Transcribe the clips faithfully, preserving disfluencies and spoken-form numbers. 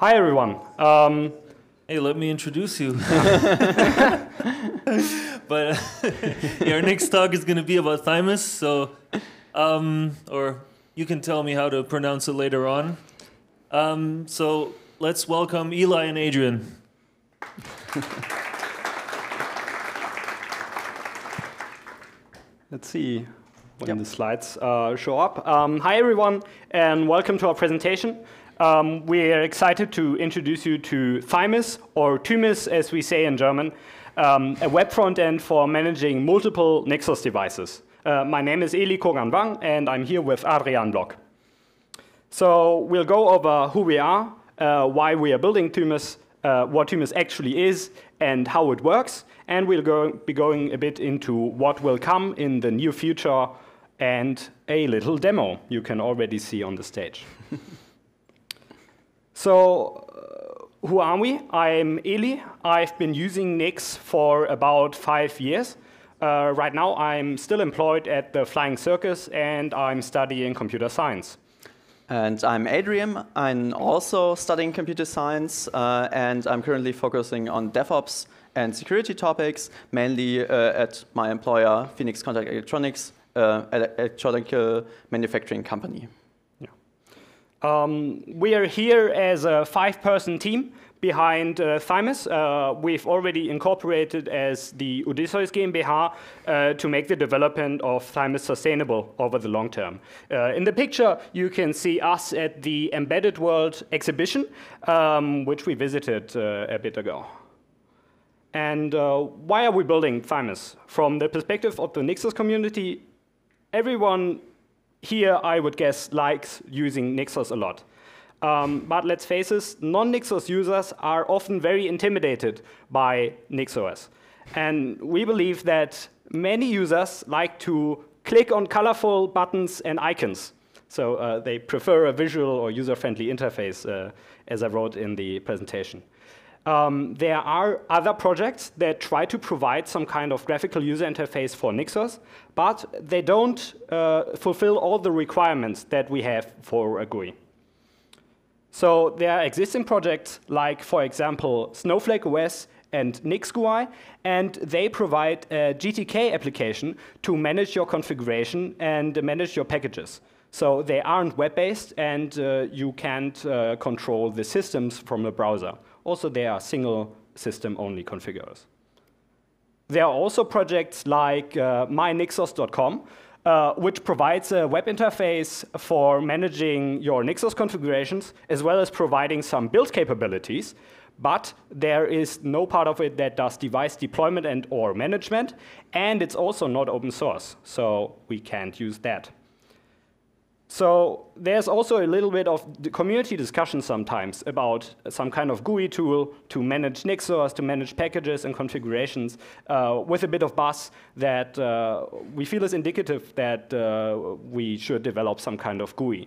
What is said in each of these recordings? Hi, everyone. Um, hey, let me introduce you. But uh, our next talk is going to be about Thymis, so um, or you can tell me how to pronounce it later on. Um, so let's welcome Eli and Adrian. Let's see when yep. the slides uh, show up. Um, hi, everyone, and welcome to our presentation. Um, we're excited to introduce you to Thymis, or Thymis as we say in German, um, a web front end for managing multiple NixOS devices. Uh, my name is Eli Kogan-Wang, and I'm here with Adrian Block. So we'll go over who we are, uh, why we are building Thymis, uh, what Thymis actually is, and how it works. And we'll go, be going a bit into what will come in the near future and a little demo you can already see on the stage. So, uh, who are we? I'm Eli. I've been using Nix for about five years. Uh, right now, I'm still employed at the Flying Circus, and I'm studying computer science. And I'm Adrian. I'm also studying computer science, uh, and I'm currently focusing on DevOps and security topics, mainly uh, at my employer, Phoenix Contact Electronics, uh, an electronic manufacturing company. Um, we are here as a five-person team behind uh, Thymis. Uh, we've already incorporated as the Odysseus GmbH uh, to make the development of Thymis sustainable over the long term. Uh, in the picture, you can see us at the Embedded World exhibition, um, which we visited uh, a bit ago. And uh, why are we building Thymis? From the perspective of the NixOS community, everyone here, I would guess, likes using NixOS a lot. Um, but let's face it, non-NixOS users are often very intimidated by NixOS. And we believe that many users like to click on colorful buttons and icons. So uh, they prefer a visual or user-friendly interface, uh, as I wrote in the presentation. Um, there are other projects that try to provide some kind of graphical user interface for NixOS, but they don't uh, fulfill all the requirements that we have for a G U I. So there are existing projects like, for example, Snowflake O S and Nix G U I, and they provide a G T K application to manage your configuration and manage your packages. So they aren't web-based, and uh, you can't uh, control the systems from the browser. Also, there are single system-only configurers. There are also projects like uh, my nixos dot com, uh, which provides a web interface for managing your NixOS configurations, as well as providing some build capabilities. But there is no part of it that does device deployment and or management, and it's also not open source, so we can't use that. So there's also a little bit of community discussion sometimes about some kind of G U I tool to manage NixOS, to manage packages and configurations uh, with a bit of buzz that uh, we feel is indicative that uh, we should develop some kind of G U I.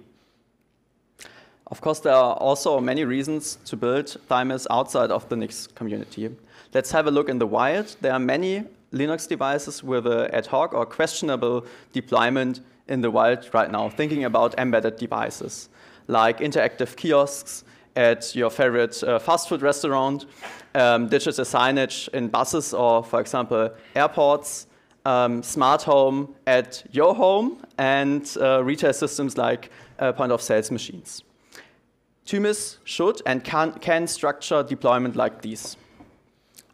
Of course, there are also many reasons to build Thymis outside of the Nix community. Let's have a look in the wild. There are many Linux devices with an ad hoc or questionable deployment in the wild right now, thinking about embedded devices, like interactive kiosks at your favorite uh, fast food restaurant, um, digital signage in buses or, for example, airports, um, smart home at your home, and uh, retail systems like uh, point-of-sales machines. Thymis should and can, can structure deployment like these.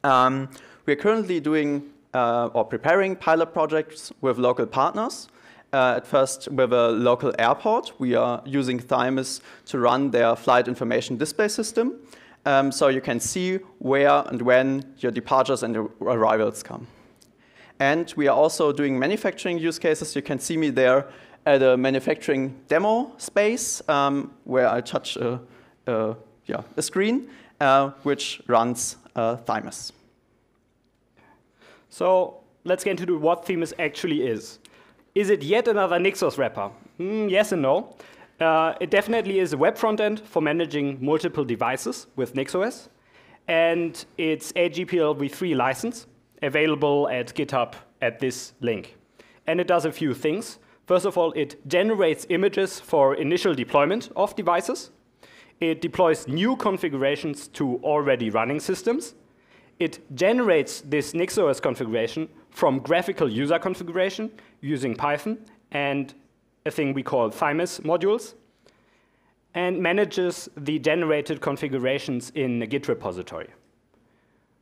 Um, we're currently doing uh, or preparing pilot projects with local partners. Uh, at first, with a local airport, we are using Thymis to run their flight information display system, um, so you can see where and when your departures and arrivals come. And we are also doing manufacturing use cases. You can see me there at a manufacturing demo space um, where I touch a, a, yeah, a screen uh, which runs uh, Thymis. So let's get into what Thymis actually is. Is it yet another NixOS wrapper? Mm, yes and no. Uh, it definitely is a web frontend for managing multiple devices with NixOS. And it's eight G P L v three license, available at GitHub at this link. And it does a few things. First of all, it generates images for initial deployment of devices. It deploys new configurations to already running systems. It generates this NixOS configuration from graphical user configuration using Python and a thing we call Thymis modules, and manages the generated configurations in a Git repository.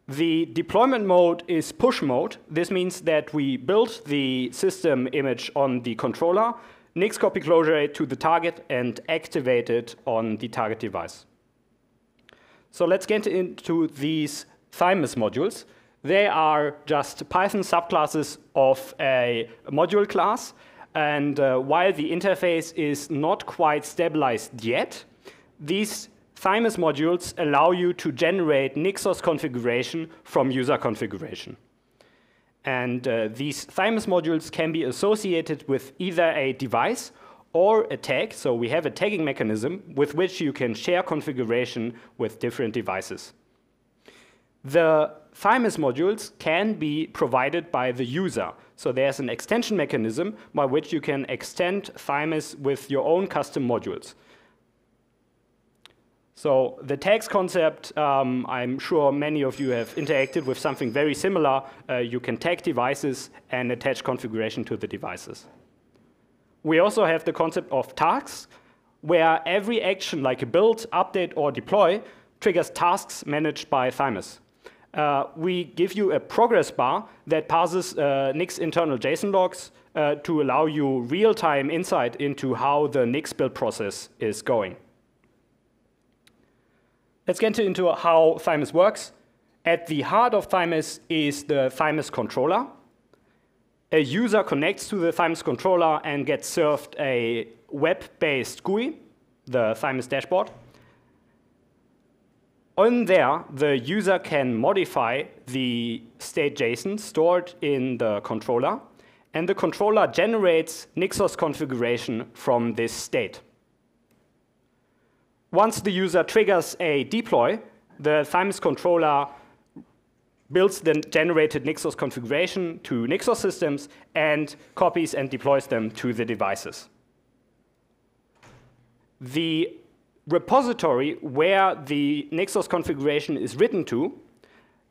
The deployment mode is push mode. This means that we build the system image on the controller, Nix copy closure it to the target, and activate it on the target device. So let's get into these Thymis modules. They are just Python subclasses of a module class. And uh, while the interface is not quite stabilized yet, these Thymis modules allow you to generate NixOS configuration from user configuration. And uh, these Thymis modules can be associated with either a device or a tag. So we have a tagging mechanism with which you can share configuration with different devices. The Thymis modules can be provided by the user. So there's an extension mechanism by which you can extend Thymis with your own custom modules. So the tags concept, um, I'm sure many of you have interacted with something very similar. Uh, you can tag devices and attach configuration to the devices. We also have the concept of tasks, where every action like a build, update, or deploy triggers tasks managed by Thymis. Uh, we give you a progress bar that passes uh, Nix internal JSON logs uh, to allow you real-time insight into how the Nix build process is going. Let's get into how Thymis works. At the heart of Thymis is the Thymis controller. A user connects to the Thymis controller and gets served a web-based G U I, the Thymis dashboard. On there, the user can modify the state JSON stored in the controller, and the controller generates NixOS configuration from this state. Once the user triggers a deploy, the Thymis controller builds the generated NixOS configuration to NixOS systems and copies and deploys them to the devices. The repository where the NixOS configuration is written to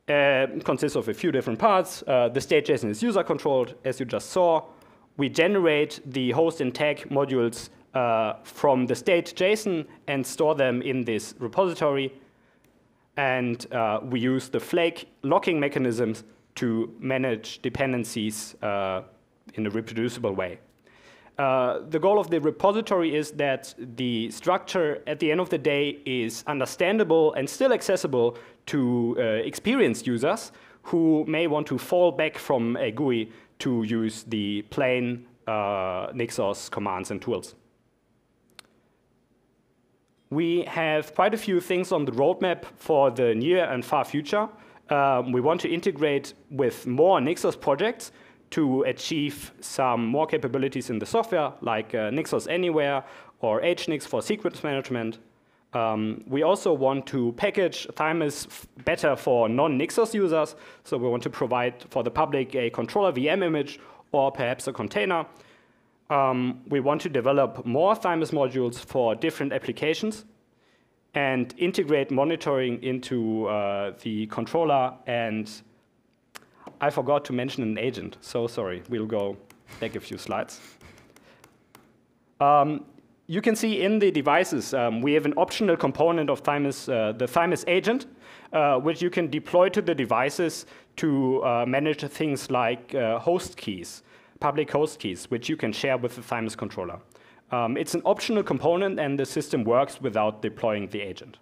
uh, consists of a few different parts. Uh, the state JSON is user controlled, as you just saw. We generate the host and tag modules Uh, from the state JSON and store them in this repository. And uh, we use the flake locking mechanisms to manage dependencies uh, in a reproducible way. Uh, the goal of the repository is that the structure at the end of the day is understandable and still accessible to uh, experienced users who may want to fall back from a G U I to use the plain uh, NixOS commands and tools. We have quite a few things on the roadmap for the near and far future. Um, we want to integrate with more NixOS projects to achieve some more capabilities in the software, like uh, NixOS Anywhere or HNix for sequence management. Um, we also want to package Thymis better for non-NixOS users. So we want to provide for the public a controller V M image or perhaps a container. Um, we want to develop more Thymis modules for different applications and integrate monitoring into uh, the controller. And I forgot to mention an agent. So sorry, we'll go back a few slides. Um, you can see in the devices, um, we have an optional component of Thymis, uh, the Thymis agent, uh, which you can deploy to the devices to uh, manage things like uh, host keys. Public host keys, which you can share with the Thymis controller. Um, it's an optional component, and the system works without deploying the agent.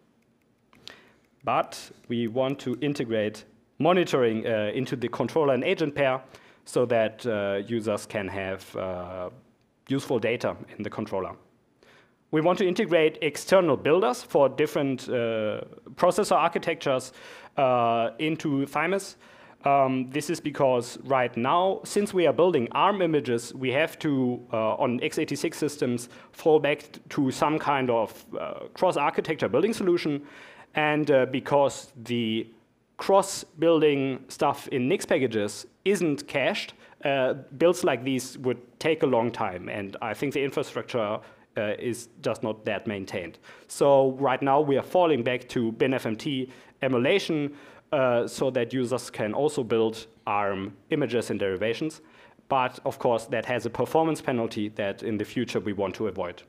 But we want to integrate monitoring uh, into the controller and agent pair so that uh, users can have uh, useful data in the controller. We want to integrate external builders for different uh, processor architectures uh, into Thymis. Um, this is because right now, since we are building ARM images, we have to, uh, on x eighty-six systems, fall back to some kind of uh, cross-architecture building solution. And uh, because the cross-building stuff in Nix packages isn't cached, uh, builds like these would take a long time. And I think the infrastructure uh, is just not that maintained. So right now we are falling back to BinFMT emulation uh, so that users can also build ARM images and derivations. But of course, that has a performance penalty that in the future we want to avoid.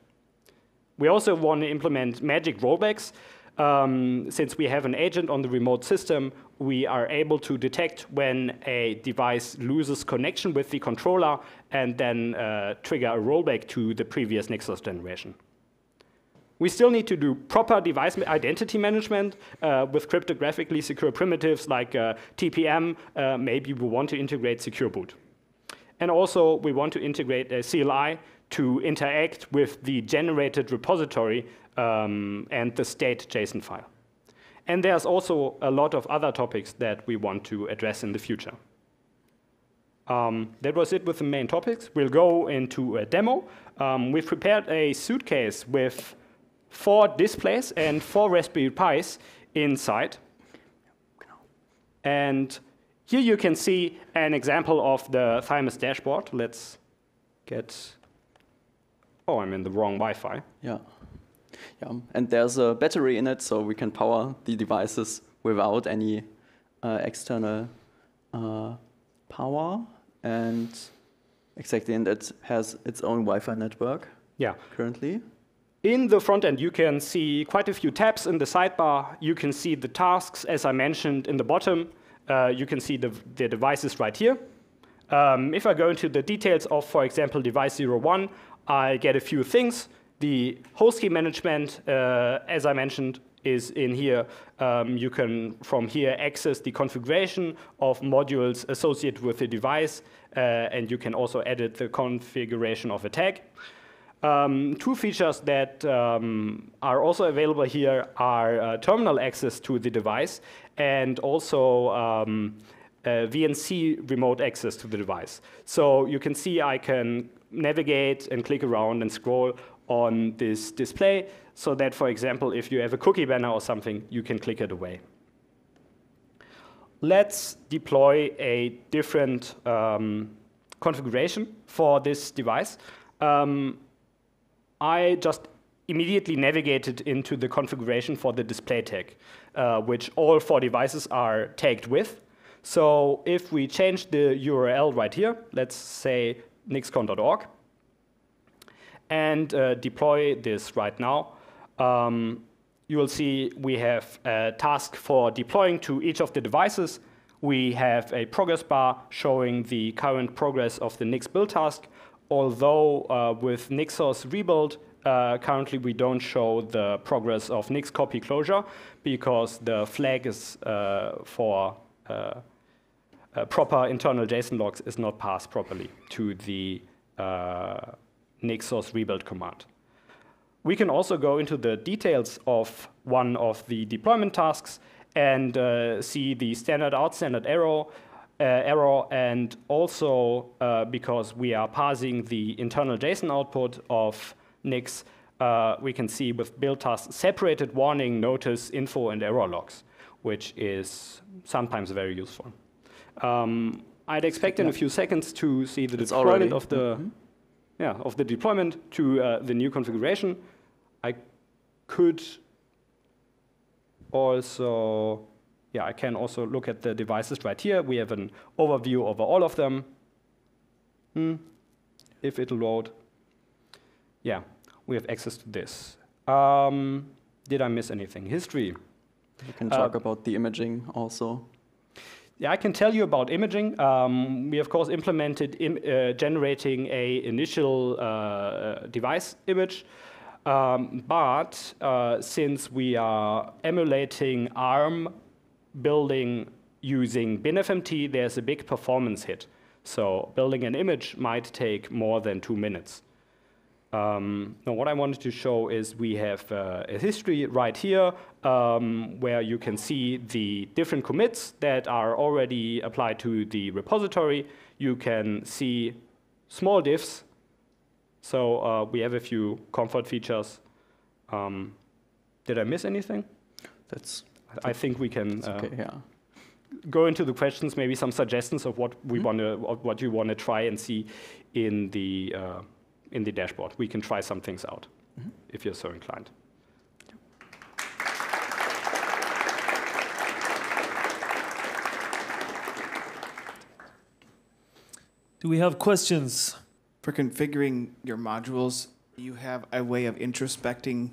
We also want to implement magic rollbacks. Um, since we have an agent on the remote system, we are able to detect when a device loses connection with the controller and then uh, trigger a rollback to the previous NixOS generation. We still need to do proper device identity management uh, with cryptographically secure primitives like uh, T P M. Uh, maybe we want to integrate Secure Boot. And also, we want to integrate a C L I to interact with the generated repository um, and the state JSON file. And there's also a lot of other topics that we want to address in the future. Um, that was it with the main topics. We'll go into a demo. Um, we've prepared a suitcase with four displays and four Raspberry Pis inside. And here you can see an example of the Thymis dashboard. Let's get, oh, I'm in the wrong Wi-Fi. Yeah. yeah. And there's a battery in it, so we can power the devices without any uh, external uh, power. And exactly, and it has its own Wi-Fi network yeah. currently. In the front end, you can see quite a few tabs in the sidebar. You can see the tasks, as I mentioned, in the bottom. Uh, you can see the, the devices right here. Um, if I go into the details of, for example, device zero one, I get a few things. The host key management, uh, as I mentioned, is in here. Um, you can, from here, access the configuration of modules associated with the device, uh, and you can also edit the configuration of a tag. Um, two features that um, are also available here are uh, terminal access to the device and also um, uh, V N C remote access to the device. So you can see I can navigate and click around and scroll on this display so that, for example, if you have a cookie banner or something, you can click it away. Let's deploy a different um, configuration for this device. Um, I just immediately navigated into the configuration for the display tag, uh, which all four devices are tagged with. So if we change the U R L right here, let's say nixcon dot org, and uh, deploy this right now, um, you will see we have a task for deploying to each of the devices. We have a progress bar showing the current progress of the Nix build task. Although uh, with NixOS rebuild, uh, currently we don't show the progress of Nix copy closure because the flag is uh, for uh, uh, proper internal JSON logs is not passed properly to the uh, NixOS rebuild command. We can also go into the details of one of the deployment tasks and uh, see the standard out, standard error. Uh, error, and also uh, because we are parsing the internal JSON output of Nix, uh, we can see with build tasks separated warning, notice, info, and error logs, which is sometimes very useful. Um, I'd expect in yeah. a few seconds to see the it's deployment already. of the mm-hmm. yeah of the deployment to uh, the new configuration. I could also. Yeah, I can also look at the devices right here. We have an overview over all of them. Hmm. If it'll load. Yeah, we have access to this. Um, did I miss anything? History. You can uh, talk about the imaging also. Yeah, I can tell you about imaging. Um, we, of course, implemented im uh, generating a initial uh, device image. Um, but uh, since we are emulating ARM, building using BinFMT, there's a big performance hit. So building an image might take more than two minutes. Um, now what I wanted to show is we have uh, a history right here um, where you can see the different commits that are already applied to the repository. You can see small diffs. So uh, we have a few comfort features. Um, did I miss anything? That's I think we can uh, okay, yeah. go into the questions, maybe some suggestions of what we mm-hmm. want to, what you want to try and see in the uh, in the dashboard. We can try some things out. mm-hmm. if you're so inclined. Do we have questions? For configuring your modules, you have a way of introspecting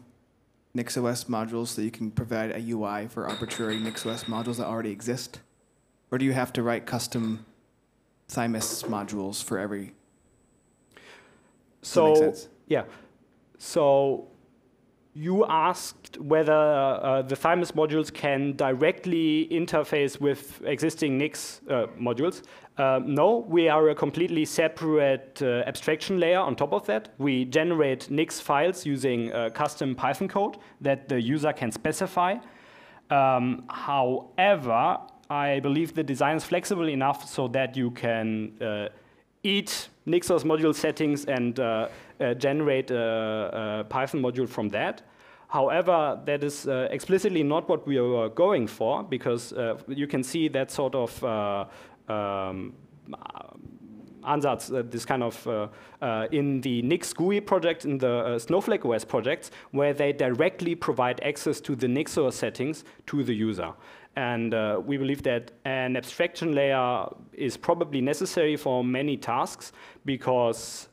NixOS modules so you can provide a U I for arbitrary NixOS modules that already exist? Or do you have to write custom Thymis modules for every? So, that makes sense. Yeah. So you asked whether uh, the Thymis modules can directly interface with existing Nix uh, modules. Uh, no, we are a completely separate uh, abstraction layer on top of that. We generate Nix files using uh, custom Python code that the user can specify. Um, however, I believe the design is flexible enough so that you can uh, eat NixOS module settings and uh, uh, generate a, a Python module from that. However, that is uh, explicitly not what we were going for, because uh, you can see that sort of uh, Um, Ansatz, uh, this kind of uh, uh, in the Nix G U I project, in the uh, Snowflake O S projects, where they directly provide access to the NixOS settings to the user. And uh, we believe that an abstraction layer is probably necessary for many tasks, because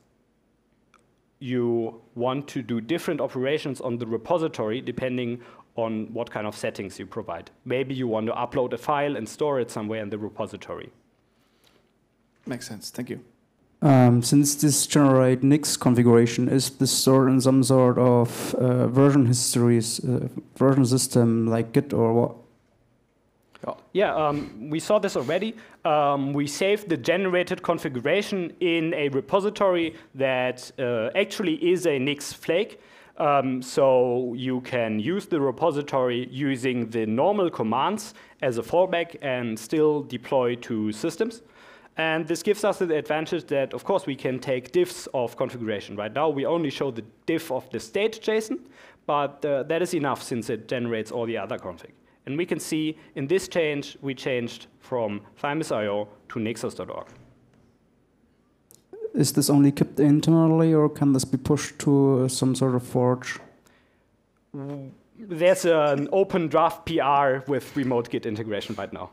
you want to do different operations on the repository depending on what kind of settings you provide. Maybe you want to upload a file and store it somewhere in the repository. Makes sense. Thank you. Um, since this generate Nix configuration is this stored in some sort of uh, version histories, uh, version system like Git or what? Oh. Yeah, um, we saw this already. Um, we saved the generated configuration in a repository that uh, actually is a Nix flake. Um, so you can use the repository using the normal commands as a fallback and still deploy to systems. And this gives us the advantage that, of course, we can take diffs of configuration. Right now, we only show the diff of the state JSON, but uh, that is enough since it generates all the other config. And we can see in this change, we changed from Thymis dot i o to nixos dot org. Is this only kept internally, or can this be pushed to uh, some sort of forge? There's uh, an open draft P R with remote Git integration right now.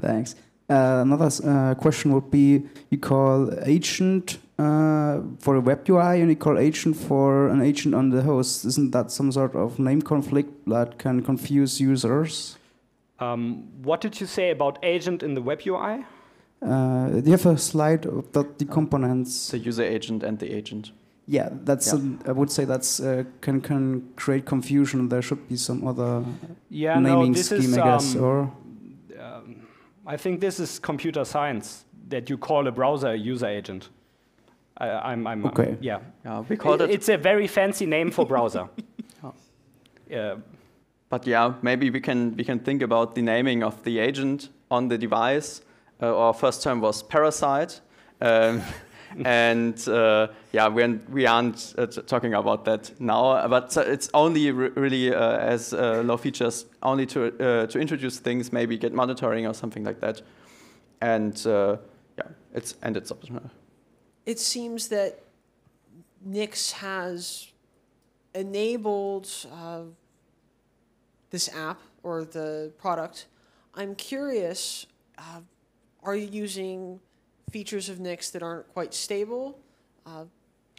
Thanks. Uh, another uh, question would be, you call agent uh, for a web U I, and you call agent for an agent on the host. Isn't that some sort of name conflict that can confuse users? Um, what did you say about agent in the web U I? Uh, do you have a slide about the components? The user agent and the agent. Yeah, that's. Yeah. A, I would say that's uh, can can create confusion. There should be some other yeah, naming no, this scheme, is, I guess. Um, or um, I think this is computer science, that you call a browser a user agent. I, I'm. I'm. Okay. Uh, yeah. Yeah. We called it, it. It's a very fancy name for browser. Oh. uh, but yeah, maybe we can we can think about the naming of the agent on the device. Uh, our first term was parasite, um, and uh, yeah, we aren't, we aren't uh, talking about that now. But it's only re really uh, as uh, low features, only to uh, to introduce things, maybe get monitoring or something like that. And uh, yeah, it's and it's optional. It seems that Nix has enabled uh, this app or the product. I'm curious. Uh, Are you using features of Nix that aren't quite stable? Uh,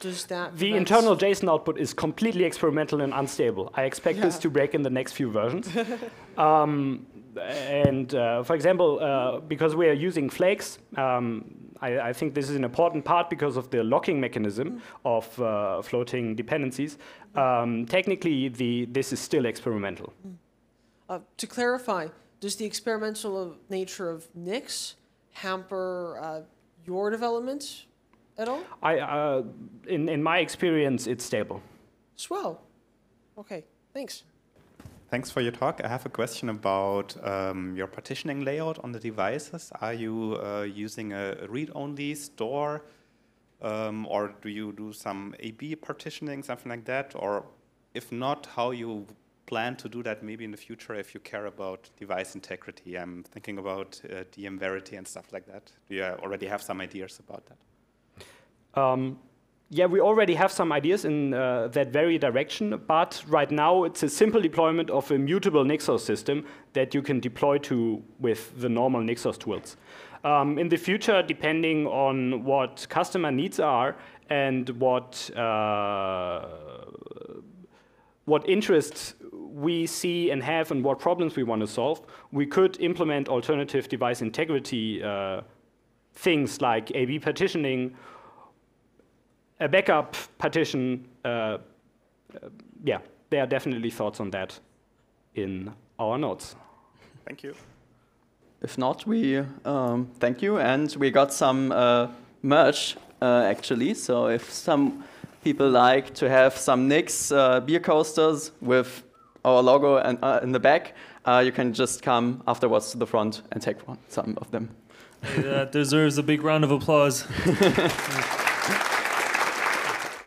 does that the internal JSON output is completely experimental and unstable. I expect yeah. this to break in the next few versions. um, and uh, for example, uh, because we are using flakes, um, I, I think this is an important part because of the locking mechanism mm. of uh, floating dependencies. Mm. Um, technically, the this is still experimental. Mm. Uh, to clarify, does the experimental nature of Nix hamper uh, your development at all? I, uh, in, in my experience, it's stable. Swell. OK, thanks. Thanks for your talk. I have a question about um, your partitioning layout on the devices. Are you uh, using a read-only store? Um, or do you do some A B partitioning, something like that? Or if not, how you plan to do that maybe in the future if you care about device integrity? I'm thinking about uh, D M Verity and stuff like that. Do you already have some ideas about that? Um, yeah, we already have some ideas in uh, that very direction, but right now it's a simple deployment of a mutable NixOS system that you can deploy to with the normal NixOS tools. Um, in the future, depending on what customer needs are and what uh, what interests we see and have and what problems we want to solve, we could implement alternative device integrity uh, things like A B partitioning, a backup partition. Uh, yeah, there are definitely thoughts on that in our notes. Thank you. If not, we um, thank you. And we got some uh, merch, uh, actually. So if some people like to have some Nix uh, beer coasters with our logo and, uh, in the back, uh, you can just come afterwards to the front and take one, some of them. That deserves a big round of applause.